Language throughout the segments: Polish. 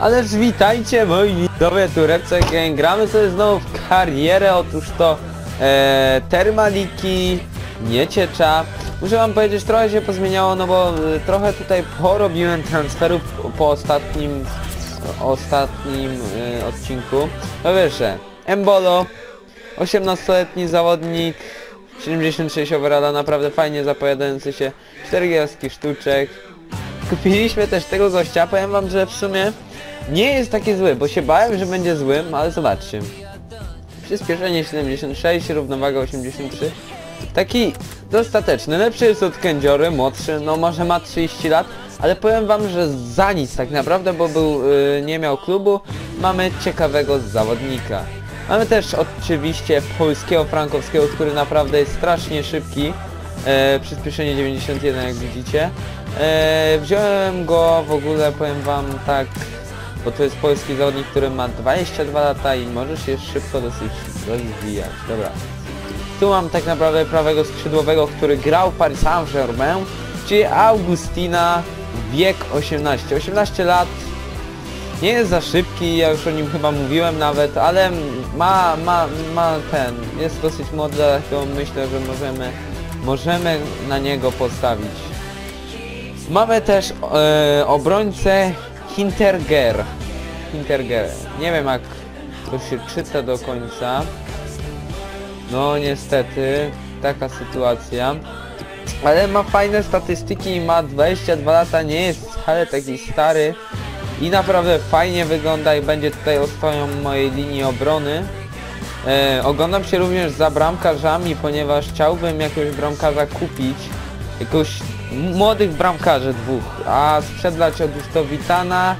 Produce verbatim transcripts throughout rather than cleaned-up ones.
Ależ witajcie moi widzowie Turepce Gang. Gramy sobie znowu w karierę, otóż to e, Termaliki, nie ciecza. Muszę wam powiedzieć, trochę się pozmieniało, no bo e, trochę tutaj porobiłem transferów po ostatnim ostatnim e, odcinku. Po pierwsze, Embolo, osiemnastoletni zawodnik, siedemdziesiąt sześć overalla, naprawdę fajnie zapowiadający się, cztery gwiazdki sztuczek. Kupiliśmy też tego gościa, powiem wam, że w sumie nie jest taki zły, bo się bałem, że będzie złym, ale zobaczcie. Przyspieszenie siedemdziesiąt sześć, równowaga osiemdziesiąt trzy. Taki dostateczny, lepszy jest od Kędziory, młodszy, no może ma trzydzieści lat, ale powiem wam, że za nic tak naprawdę, bo był, yy, nie miał klubu. Mamy ciekawego zawodnika. Mamy też oczywiście polskiego Frankowskiego, który naprawdę jest strasznie szybki. E, przyspieszenie dziewięćdziesiąt jeden, jak widzicie. E, wziąłem go w ogóle, powiem wam tak, bo to jest polski zawodnik, który ma dwadzieścia dwa lata i może się szybko dosyć rozwijać. Dobra. Tu mam tak naprawdę prawego skrzydłowego, który grał w Paris Saint-Germain, czyli Augustina, wiek osiemnaście. osiemnaście lat. Nie jest za szybki, ja już o nim chyba mówiłem nawet, ale ma, ma, ma ten, jest dosyć młody, dlatego myślę, że możemy, możemy na niego postawić. Mamy też e, obrońcę Hinteregger. Hinteregger, nie wiem jak to się czyta do końca. No niestety, taka sytuacja. Ale ma fajne statystyki, ma dwadzieścia dwa lata, nie jest wcale taki stary. I naprawdę fajnie wygląda i będzie tutaj ostoją mojej linii obrony. E, oglądam się również za bramkarzami, ponieważ chciałbym jakiegoś bramkarza kupić. Jakiegoś młodych bramkarzy dwóch, a sprzedać otóż to Witana,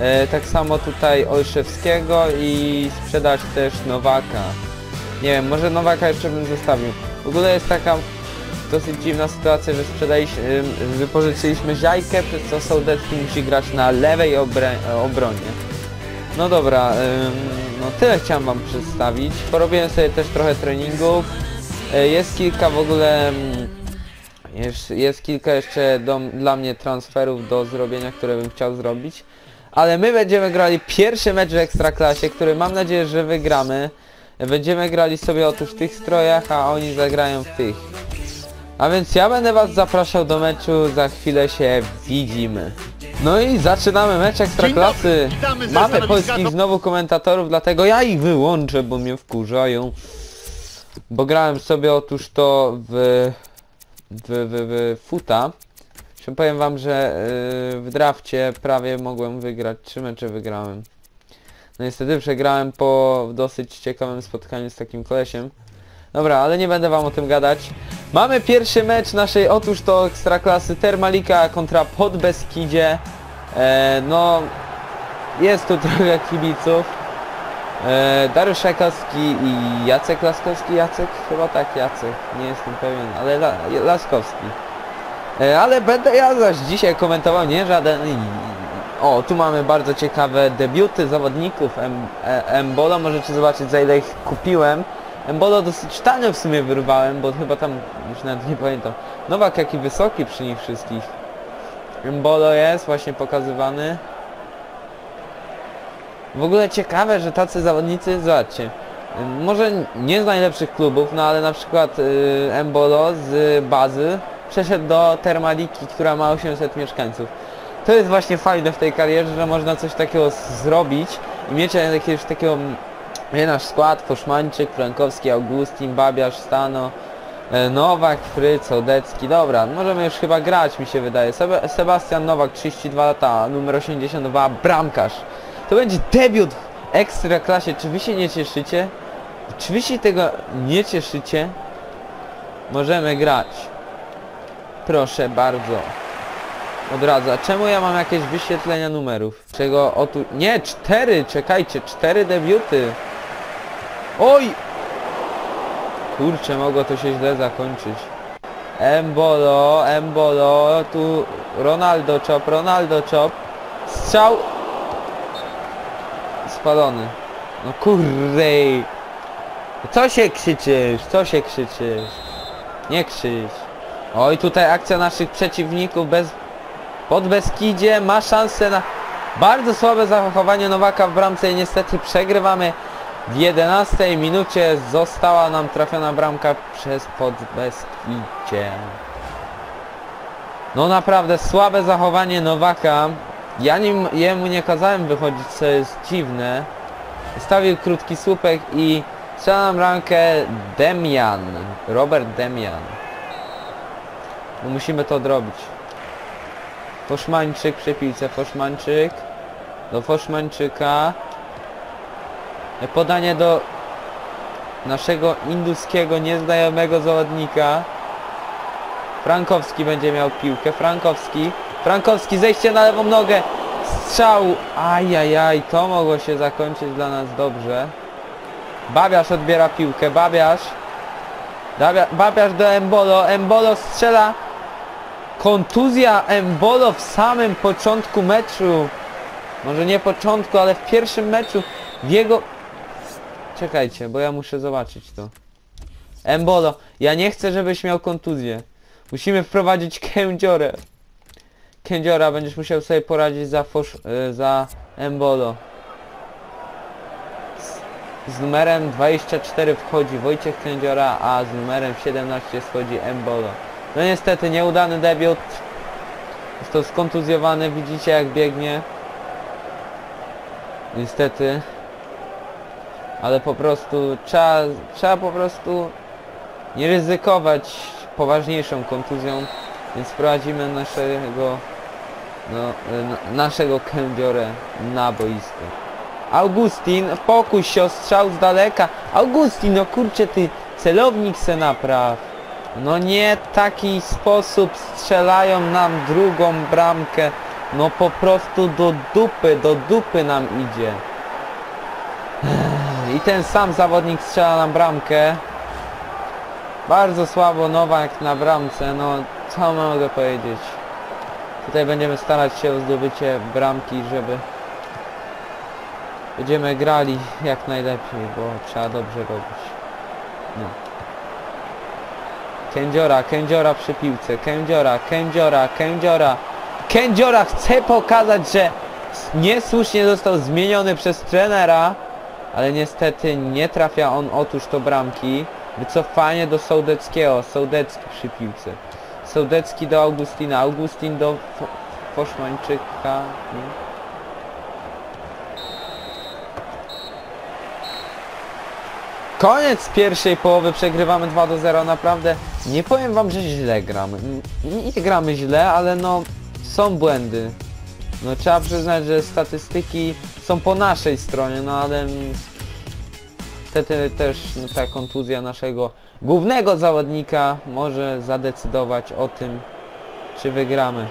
e, tak samo tutaj Olszewskiego i sprzedać też Nowaka. Nie wiem, może Nowaka jeszcze bym zostawił. W ogóle jest taka dosyć dziwna sytuacja, że sprzedaliśmy, wypożyczyliśmy Ziajkę, przez co Sołdecki musi grać na lewej obronie. No dobra, no tyle chciałem wam przedstawić. Porobiłem sobie też trochę treningów. Jest kilka w ogóle, jest, jest kilka jeszcze do, dla mnie transferów do zrobienia, które bym chciał zrobić. Ale my będziemy grali pierwszy mecz w Ekstraklasie, który mam nadzieję, że wygramy. Będziemy grali sobie otóż w tych strojach, a oni zagrają w tych. A więc ja będę was zapraszał do meczu, za chwilę się widzimy. No i zaczynamy mecz Ekstraklasy. Mamy polskich znowu komentatorów, dlatego ja ich wyłączę, bo mnie wkurzają. Bo grałem sobie otóż to w, w, w, w futa. Zresztą powiem wam, że yy, w drafcie prawie mogłem wygrać, trzy mecze wygrałem. No niestety przegrałem po dosyć ciekawym spotkaniu z takim kolesiem. Dobra, ale nie będę wam o tym gadać. Mamy pierwszy mecz naszej, otóż to Ekstraklasy, Termalika kontra Podbeskidzie. E, no, jest tu trochę kibiców. E, Dariusz Szpakowski i Jacek Laskowski. Jacek? Chyba tak, Jacek. Nie jestem pewien, ale La Laskowski. E, ale będę ja zaś dzisiaj komentował, nie żaden... O, tu mamy bardzo ciekawe debiuty zawodników em Embolo. Możecie zobaczyć, za ile ich kupiłem. Embolo dosyć tanio w sumie wyrwałem, bo chyba tam, już nawet nie pamiętam. Nowak jaki wysoki przy nich wszystkich. Embolo jest właśnie pokazywany. W ogóle ciekawe, że tacy zawodnicy, zobaczcie, może nie z najlepszych klubów, no ale na przykład y, Embolo z bazy przeszedł do Termaliki, która ma osiemset mieszkańców. To jest właśnie fajne w tej karierze, że można coś takiego zrobić i mieć jakiegoś takiego... Nasz skład, Koszmańczyk, Frankowski, Augustin, Babiarz, Stano, Nowak, Fryc, Sołdecki. Dobra, możemy już chyba grać, mi się wydaje. Seb Sebastian Nowak, trzydzieści dwa lata, numer osiemdziesiąt dwa, bramkarz. To będzie debiut w Ekstraklasie. Czy wy się nie cieszycie? Czy wy się tego nie cieszycie? Możemy grać. Proszę bardzo. Odradza. Czemu ja mam jakieś wyświetlenia numerów? Czego o tu... Nie, cztery! Czekajcie, cztery debiuty! Oj! Kurczę, mogło to się źle zakończyć. Embolo, Embolo, tu Ronaldo Chop, Ronaldo Chop. Strzał! Spalony. No kurrej! Co się krzyczysz? Co się krzyczysz? Nie krzycz. Oj, tutaj akcja naszych przeciwników bez... Podbeskidzie ma szansę na... Bardzo słabe zachowanie Nowaka w bramce i niestety przegrywamy. W jedenastej minucie została nam trafiona bramka przez Podbeskidzie. No naprawdę słabe zachowanie Nowaka. Ja nim, jemu nie kazałem wychodzić, co jest dziwne. Stawił krótki słupek i strzela nam bramkę Demian. Robert Demian. No musimy to odrobić. Koszmańczyk przy piłce. Koszmańczyk. Do Koszmańczyka. Podanie do naszego induskiego, nieznajomego zawodnika. Frankowski będzie miał piłkę. Frankowski. Frankowski, zejście na lewą nogę. Strzał. Ajajaj, to mogło się zakończyć dla nas dobrze. Babiarz odbiera piłkę. Babiarz. Babiarz do Embolo. Embolo strzela. Kontuzja Embolo w samym początku meczu. Może nie początku, ale w pierwszym meczu. W jego... Czekajcie, bo ja muszę zobaczyć to. Embolo, ja nie chcę, żebyś miał kontuzję. Musimy wprowadzić Kędziorę. Kędziora będziesz musiał sobie poradzić za, fosz... za Embolo. Z numerem dwadzieścia cztery wchodzi Wojciech Kędziora, a z numerem siedemnaście schodzi Embolo. No niestety, nieudany debiut. Jest to skontuzjowany, widzicie jak biegnie. Niestety. Ale po prostu trzeba, trzeba po prostu nie ryzykować poważniejszą kontuzją, więc wprowadzimy naszego no, naszego Kędziorę na boisko. Augustin, pokuś się o strzał z daleka. Augustin, no kurczę ty, celownik se napraw. No nie taki sposób strzelają nam drugą bramkę. No po prostu do dupy, do dupy nam idzie. I ten sam zawodnik strzela nam bramkę. Bardzo słabo Nowak na bramce, no co mogę powiedzieć. Tutaj będziemy starać się o zdobycie bramki, żeby... Będziemy grali jak najlepiej, bo trzeba dobrze robić. No. Kędziora, Kędziora przy piłce, Kędziora, Kędziora, Kędziora. Kędziora chce pokazać, że niesłusznie został zmieniony przez trenera. Ale niestety nie trafia on otóż to bramki. Wycofanie do Sołdeckiego. Sołdecki przy piłce. Sołdecki do Augustina. Augustin do Koszmańczyka. Koniec pierwszej połowy. Przegrywamy dwa do zera. Naprawdę nie powiem wam, że źle gramy. Nie gramy źle, ale no są błędy. No trzeba przyznać, że statystyki są po naszej stronie, no ale wtedy też no, ta kontuzja naszego głównego zawodnika może zadecydować o tym, czy wygramy.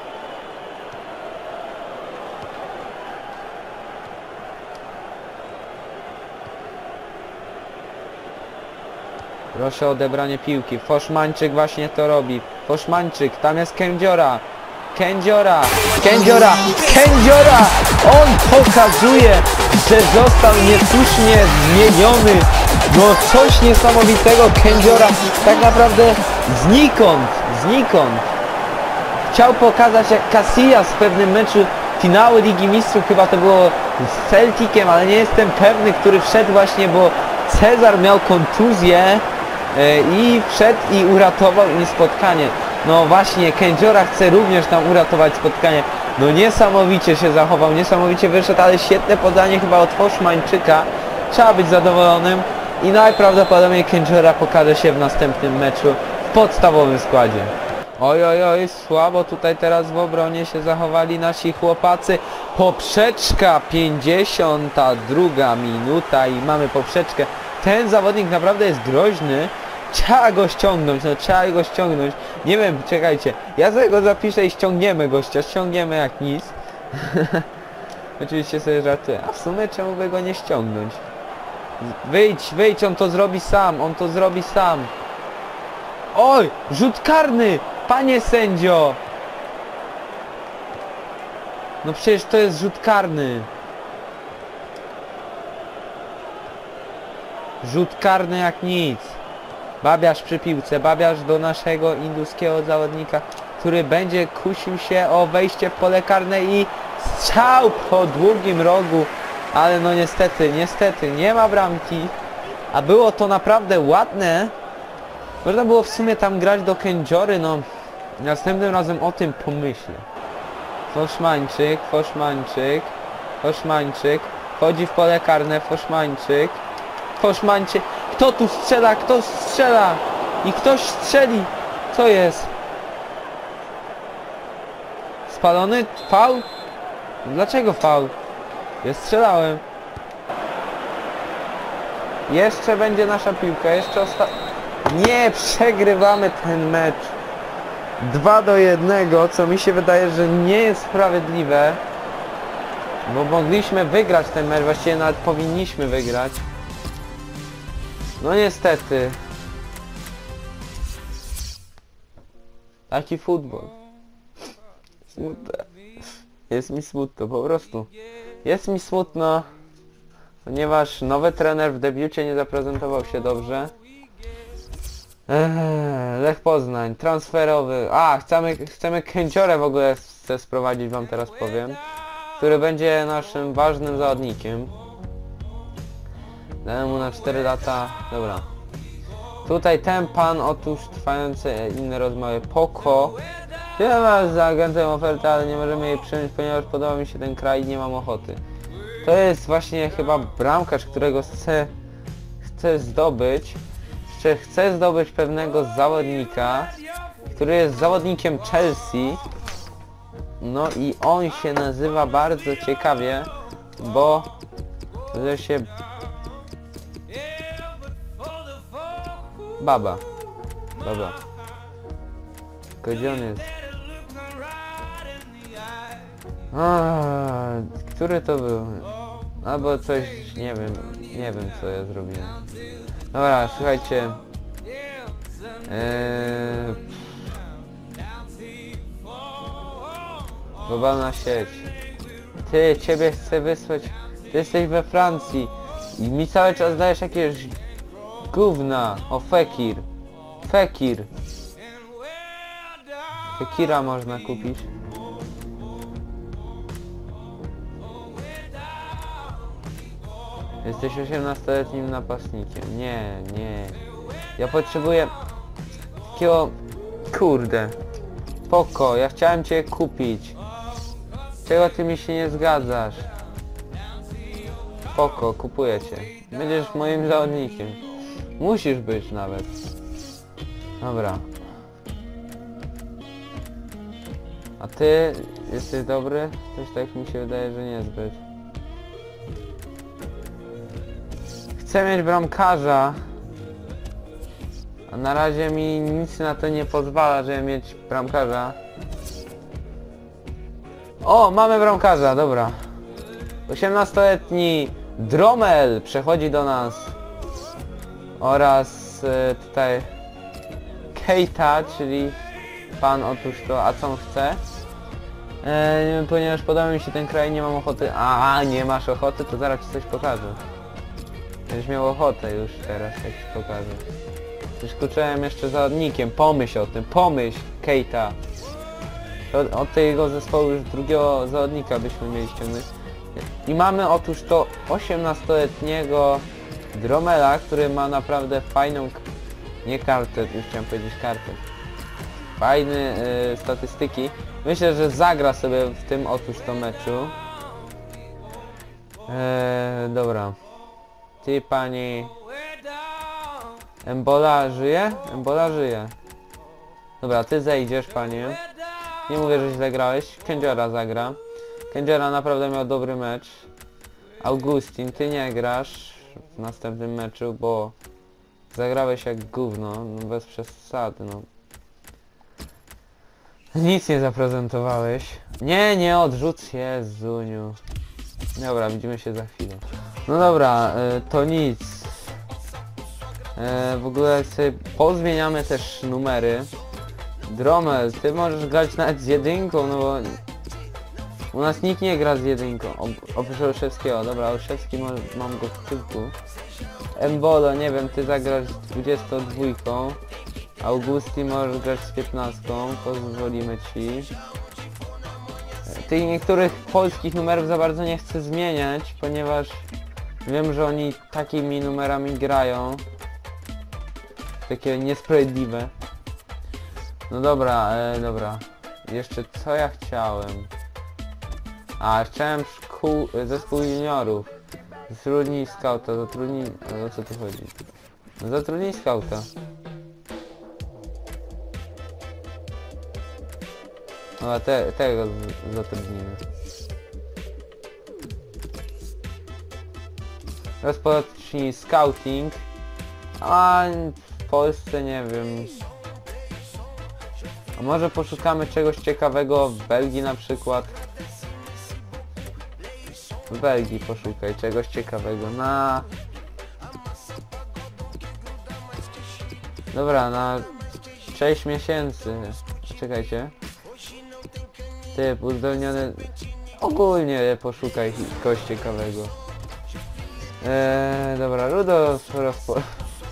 Proszę o odebranie piłki. Koszmańczyk właśnie to robi. Koszmańczyk, tam jest Kędziora. Kędziora, Kędziora, Kędziora! On pokazuje, że został niesłusznie zmieniony. No coś niesamowitego Kędziora. Tak naprawdę znikąd, znikąd. Chciał pokazać jak Casillas w pewnym meczu finały Ligi Mistrzów, chyba to było z Celticiem, ale nie jestem pewny, który wszedł właśnie, bo Cezar miał kontuzję i wszedł i uratował im spotkanie. No właśnie, Kędziora chce również nam uratować spotkanie. No niesamowicie się zachował, niesamowicie wyszedł, ale świetne podanie chyba od Koszmańczyka. Trzeba być zadowolonym i najprawdopodobniej Kędziora pokaże się w następnym meczu w podstawowym składzie. Oj, oj, oj, słabo tutaj teraz w obronie się zachowali nasi chłopacy. Poprzeczka, pięćdziesiąta druga minuta i mamy poprzeczkę. Ten zawodnik naprawdę jest groźny. Trzeba go ściągnąć, no trzeba go ściągnąć. Nie wiem, czekajcie, ja sobie go zapiszę i ściągniemy gościa, ściągniemy jak nic. Oczywiście sobie żartuję, a w sumie czemu by go nie ściągnąć? Wyjdź, wyjdź, on to zrobi sam, on to zrobi sam. Oj, rzut karny, panie sędzio! No przecież to jest rzut karny. Rzut karny jak nic. Babiarz przy piłce, Babiarz do naszego induskiego zawodnika, który będzie kusił się o wejście w pole karne i strzał po długim rogu, ale no niestety, niestety nie ma bramki, a było to naprawdę ładne. Można było w sumie tam grać do Kędziory, no następnym razem o tym pomyślę. Koszmańczyk, Koszmańczyk, Koszmańczyk, chodzi w pole karne, Koszmańczyk, Koszmańczyk, kto tu strzela, kto strzela i ktoś strzeli, co jest? Spalony? Faul? Dlaczego faul? Ja strzelałem. Jeszcze będzie nasza piłka, jeszcze osta... Nie, przegrywamy ten mecz. dwa do jednego, co mi się wydaje, że nie jest sprawiedliwe. Bo mogliśmy wygrać ten mecz, właściwie nawet powinniśmy wygrać. No niestety. Taki futbol. Smutne. Jest mi smutno, po prostu. Jest mi smutno, ponieważ nowy trener w debiucie nie zaprezentował się dobrze. Eee, Lech Poznań, transferowy. A, chcemy, chcemy Kędziorę w ogóle chcę sprowadzić, wam teraz powiem. Który będzie naszym ważnym zawodnikiem. Dałem mu na cztery lata. Dobra. Tutaj ten pan, otóż trwające inne rozmowy. Poko. Ja mam za agentem ofertę, ale nie możemy jej przyjąć, ponieważ podoba mi się ten kraj i nie mam ochoty. To jest właśnie chyba bramkarz, którego chcę, chcę zdobyć. Czy chcę zdobyć pewnego zawodnika, który jest zawodnikiem Chelsea. No i on się nazywa bardzo ciekawie, bo że się... Baba. Baba. Gdzie on jest? A, który to był? Albo coś, nie wiem, nie wiem co ja zrobiłem. Dobra, słuchajcie. Eee... Globalna sieć. Ty, ciebie chcę wysłać. Ty jesteś we Francji. I mi cały czas dajesz jakieś gówna. O, Fekir. Fekir. Fekira można kupić. Jesteś osiemnastoletnim napastnikiem. Nie, nie. Ja potrzebuję... takiego... Kurde. Poko, ja chciałem cię kupić. Czego ty mi się nie zgadzasz? Poko, kupuję cię. Będziesz moim zawodnikiem. Musisz być nawet. Dobra. A ty jesteś dobry? Coś tak mi się wydaje, że niezbyt. Chcę mieć bramkarza, a na razie mi nic na to nie pozwala, żeby mieć bramkarza. O, mamy bramkarza, dobra. osiemnastoletni Dromel przechodzi do nas. Oraz y, tutaj Keita, czyli pan otóż to, a co on chce? E, ponieważ podoba mi się ten kraj, nie mam ochoty. A, nie masz ochoty, to zaraz ci coś pokażę. Będziesz miał ochotę już teraz, jak ci pokażę. Już kluczałem jeszcze zawodnikiem, pomyśl o tym, pomyśl, Keita. Od, od tego zespołu już drugiego zawodnika byśmy mieli ściągnąć. I mamy otóż to osiemnastoletniego Dromela, który ma naprawdę fajną... Nie kartę, już chciałem powiedzieć kartę. Fajne yy, statystyki. Myślę, że zagra sobie w tym otóż to meczu. Eee, dobra. Ty pani... Embola żyje? Embola żyje. Dobra, ty zejdziesz panie. Nie mówię, że źle grałeś. Kędziora zagra. Kędziora naprawdę miał dobry mecz. Augustin, ty nie grasz w następnym meczu, bo zagrałeś jak gówno, no bez przesady, no. Nic nie zaprezentowałeś. Nie, nie odrzuć, Jezuniu. Dobra, widzimy się za chwilę. No dobra, to nic. W ogóle sobie pozmieniamy też numery. Dromel, ty możesz grać nawet z jedynką, no bo... U nas nikt nie gra z jedynką. Oprócz Olszewskiego, dobra, Olszewski ma, mam go w tyłku. Embolo, nie wiem, ty zagrasz z dwudziestoma dwoma. Augusti możesz grać z piętnastką, pozwolimy ci. Tych niektórych polskich numerów za bardzo nie chcę zmieniać, ponieważ wiem, że oni takimi numerami grają. Takie niesprawiedliwe. No dobra, e, dobra. Jeszcze co ja chciałem? A, chciałem szkół, zespół juniorów. Zatrudnij skauta, zatrudnij... O co tu chodzi? No, zatrudnij skauta. No, te, tego zatrudnimy. Rozpocznij scouting. A w Polsce nie wiem. A może poszukamy czegoś ciekawego w Belgii na przykład. W Belgii poszukaj czegoś ciekawego na... Dobra, na sześć miesięcy. Czekajcie. Typ uzdolniony... Ogólnie poszukaj kogoś ciekawego. Eee, dobra, Rudolf rozpo...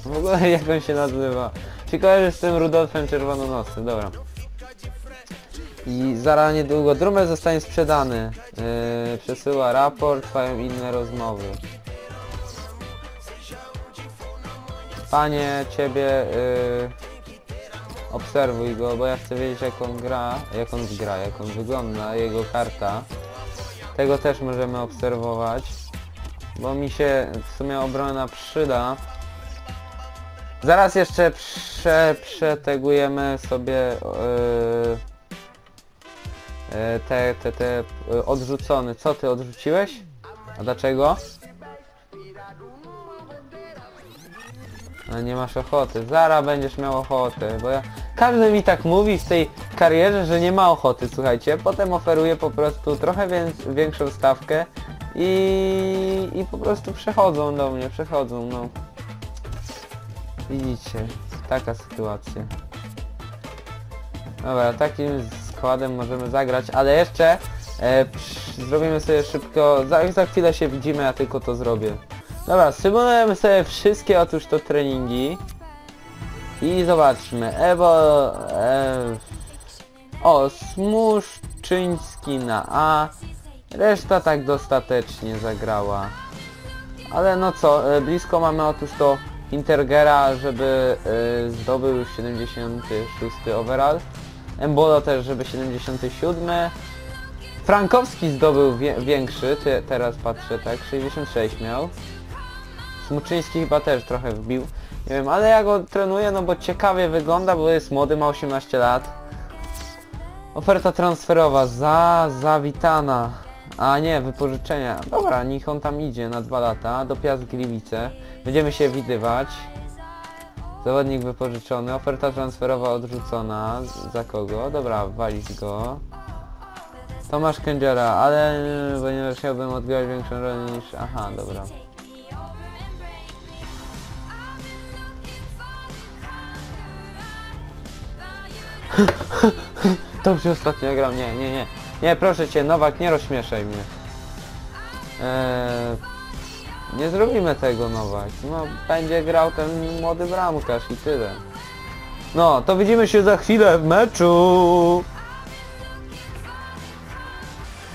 W ogóle jak on się nazywa? Ciekawe, z tym Rudolfem Czerwononosym, dobra. I zaraz niedługo Dromel zostanie sprzedany. Eee, przesyła raport, trwają inne rozmowy. Panie, ciebie... Eee... Obserwuj go, bo ja chcę wiedzieć jak on gra, jak on gra, jak on wygląda, jego karta. Tego też możemy obserwować, bo mi się w sumie obrona przyda. Zaraz jeszcze prze, przetegujemy sobie yy, te, te, te odrzucony. Co ty odrzuciłeś? A dlaczego? No nie masz ochoty. Zara będziesz miał ochotę, bo ja... Każdy mi tak mówi w tej karierze, że nie ma ochoty, słuchajcie. Potem oferuję po prostu trochę więc... większą stawkę i... i po prostu przechodzą do mnie, przechodzą, no. Widzicie, taka sytuacja. Dobra, takim składem możemy zagrać, ale jeszcze e, psz, zrobimy sobie szybko... Za, za chwilę się widzimy, ja tylko to zrobię. Dobra, symulujemy sobie wszystkie otóż to treningi i zobaczmy, Evo... E, o, Smuszczyński na A, reszta tak dostatecznie zagrała. Ale no co, e, blisko mamy otóż to Hintereggera, żeby e, zdobył już siedemdziesiąty szósty overall. Embolo też, żeby siedemdziesiąty siódmy. Frankowski zdobył wie, większy, te, teraz patrzę tak, sześćdziesiąt sześć miał. Smuczyński chyba też trochę wbił, nie wiem, ale ja go trenuję, no bo ciekawie wygląda, bo jest młody, ma osiemnaście lat. Oferta transferowa za, za Witana, a nie, wypożyczenia. Dobra, niech on tam idzie na dwa lata, do Piast Gliwice. Będziemy się widywać. Zawodnik wypożyczony, oferta transferowa odrzucona, za kogo? Dobra, walić go. Tomasz Kendera, ale ponieważ chciałbym odgrywać większą rolę niż... Aha, dobra. Dobrze ostatnio grał, nie, nie, nie. Nie, proszę cię, Nowak, nie rozśmieszaj mnie. Eee, nie zrobimy tego, Nowak. No, będzie grał ten młody bramkarz i tyle. No, to widzimy się za chwilę w meczu.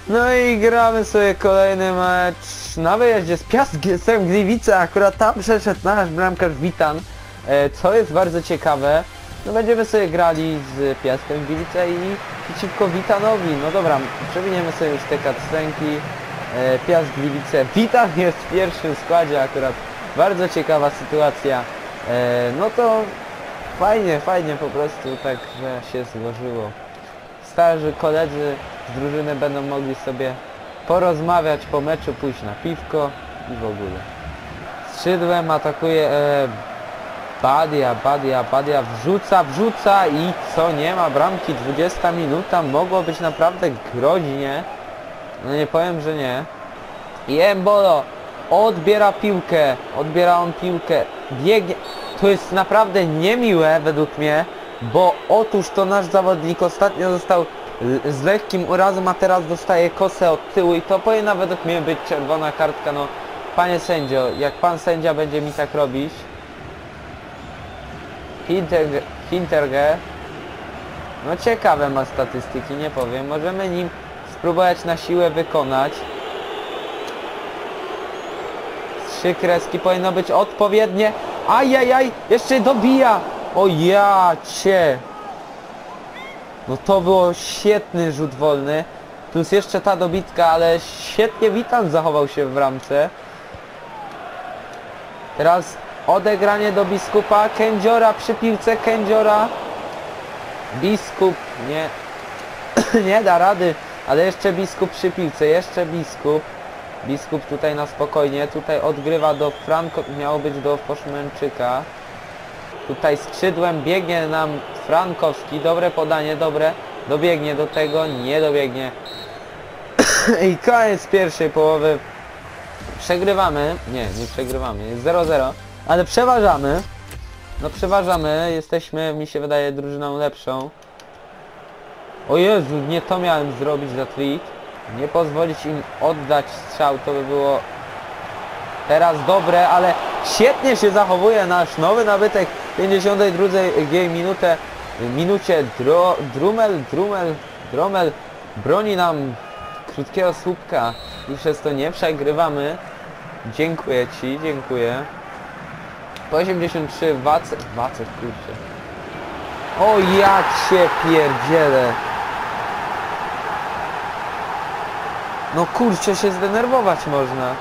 No i gramy sobie kolejny mecz na wyjeździe z Piast Gliwice. Akurat tam przeszedł nasz bramkarz Witan, eee, co jest bardzo ciekawe. No będziemy sobie grali z Piastem Gliwice i przeciwko Witanowi. No dobra, przewiniemy sobie już te cutscenki. E, Piast Gliwice. Witan jest w pierwszym składzie akurat. Bardzo ciekawa sytuacja. E, no to fajnie, fajnie po prostu tak, że się złożyło. Starzy koledzy z drużyny będą mogli sobie porozmawiać po meczu, pójść na piwko i w ogóle. Skrzydłem atakuje... E, Badia, Badia, Badia, wrzuca, wrzuca i co, nie ma bramki, dwudziesta minuta, mogło być naprawdę groźnie. No nie powiem, że nie. I Embolo odbiera piłkę, odbiera on piłkę, biegnie. To jest naprawdę niemiłe według mnie, bo otóż to nasz zawodnik ostatnio został z lekkim urazem, a teraz dostaje kosę od tyłu i to powinna według mnie być czerwona kartka. No, panie sędzio, jak pan sędzia będzie mi tak robić... Hinteregger, Hinteregger. No ciekawe ma statystyki, nie powiem. Możemy nim próbować na siłę wykonać. Trzy kreski powinno być odpowiednie. Ajajaj, jeszcze dobija. O ja cię. No to było świetny rzut wolny. Plus jeszcze ta dobitka, ale świetnie Witan zachował się w ramce. Teraz odegranie do Biskupa. Kędziora przy piłce. Kędziora. Biskup nie, nie da rady, ale jeszcze Biskup przy piłce. Jeszcze Biskup. Biskup tutaj na spokojnie. Tutaj odgrywa do Franko... Miało być do Koszmańczyka. Tutaj skrzydłem biegnie nam Frankowski. Dobre podanie, dobre. Dobiegnie do tego. Nie dobiegnie. I koniec pierwszej połowy. Przegrywamy. Nie, nie przegrywamy. Jest zero zero. Ale przeważamy. No przeważamy. Jesteśmy, mi się wydaje, drużyną lepszą. O Jezu, nie to miałem zrobić za trik. Nie pozwolić im oddać strzał. To by było teraz dobre, ale świetnie się zachowuje nasz nowy nabytek. W pięćdziesiątej drugiej minutę, minucie dro, Dromel, Dromel, Dromel broni nam krótkiego słupka. I przez to nie przegrywamy. Dziękuję ci, dziękuję. Po osiemdziesiąt trzy Wacek, Wacek kurczę. O ja cię pierdzielę. No kurczę, się zdenerwować można.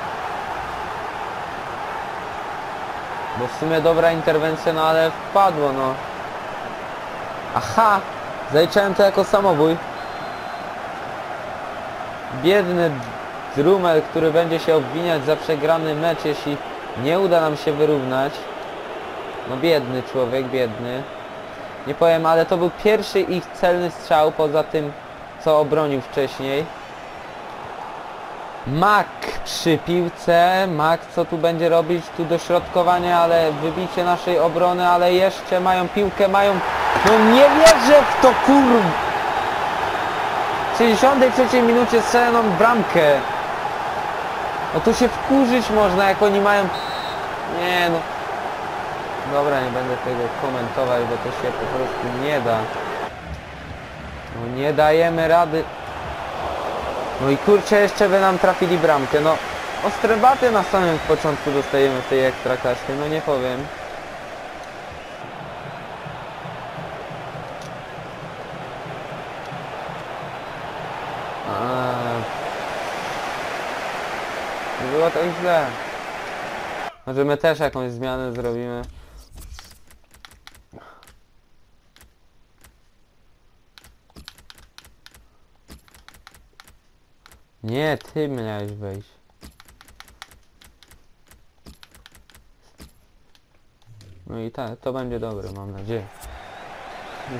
Bo w sumie dobra interwencja, no ale wpadło, no. Aha! Zaliczałem to jako samobój. Biedny Dromel, który będzie się obwiniać za przegrany mecz, jeśli nie uda nam się wyrównać. No biedny człowiek, biedny. Nie powiem, ale to był pierwszy ich celny strzał, poza tym, co obronił wcześniej. Mak przy piłce. Mak co tu będzie robić? Tu dośrodkowanie, ale wybicie naszej obrony, ale jeszcze mają piłkę, mają... No nie wierzę w to, kur... W sześćdziesiątej trzeciej minucie strzeloną bramkę. No tu się wkurzyć można, jak oni mają... Nie no... Dobra, nie będę tego komentować, bo to się po prostu nie da. No nie dajemy rady... No i kurczę, jeszcze by nam trafili bramkę, no ostre baty na samym początku dostajemy w tej Ekstraklasie, no nie powiem. Nie było to źle. Może my też jakąś zmianę zrobimy. Nie, ty miałeś wejść. No i tak, to będzie dobre, mam nadzieję.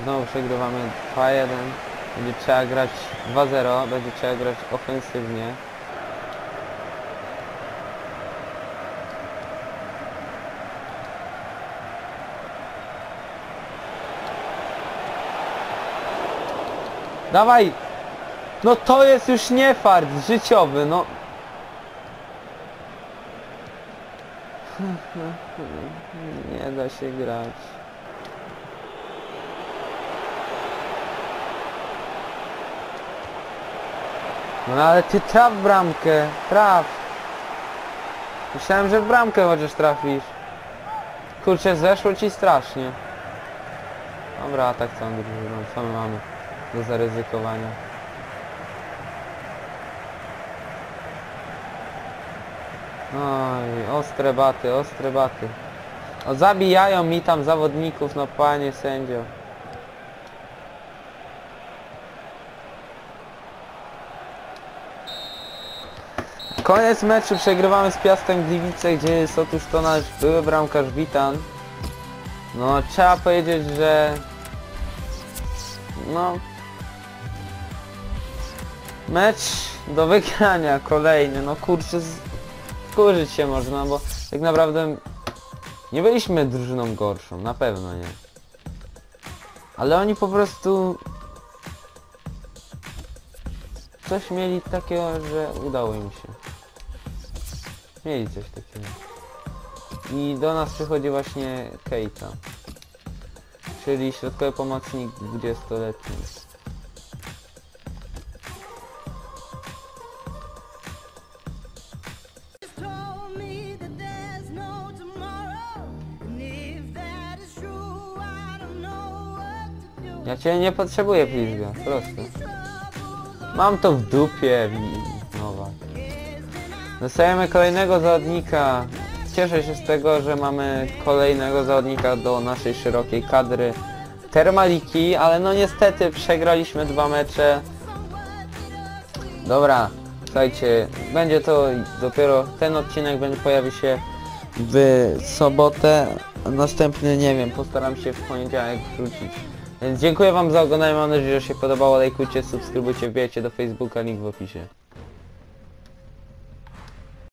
Znowu przegrywamy dwa jeden. Będzie trzeba grać dwa zero, będzie trzeba grać ofensywnie. Dawaj! No to jest już nie fart życiowy, no. Nie da się grać. No ale ty traf bramkę, traf. Myślałem, że w bramkę chociaż trafisz. Kurczę, zeszło ci strasznie. Dobra, atak całą drużyną, co my mamy do zaryzykowania. Oj, ostre baty, ostre baty. O, zabijają mi tam zawodników, no panie sędzio. Koniec meczu, przegrywamy z Piastem Gliwice, gdzie jest otóż to nasz były bramkarz Witan. No, trzeba powiedzieć, że... No... Mecz do wygrania, kolejny, no kurczę... Z... Skurzyć się można, bo tak naprawdę nie byliśmy drużyną gorszą, na pewno nie. Ale oni po prostu coś mieli takiego, że udało im się. Mieli coś takiego. I do nas przychodzi właśnie Keita. Czyli środkowy pomocnik dwudziestoletni. Ja cię nie potrzebuję w Lizbie, po prostu. Mam to w dupie, Nowak. Dostajemy kolejnego zawodnika. Cieszę się z tego, że mamy kolejnego zawodnika do naszej szerokiej kadry Termaliki, ale no niestety przegraliśmy dwa mecze. Dobra, słuchajcie, będzie to dopiero, ten odcinek będzie pojawi się w sobotę, następny, nie wiem, postaram się w poniedziałek wrócić. Więc dziękuję wam za oglądanie, mam nadzieję, że się podobało, lajkujcie, subskrybujcie, wbijajcie do Facebooka, link w opisie.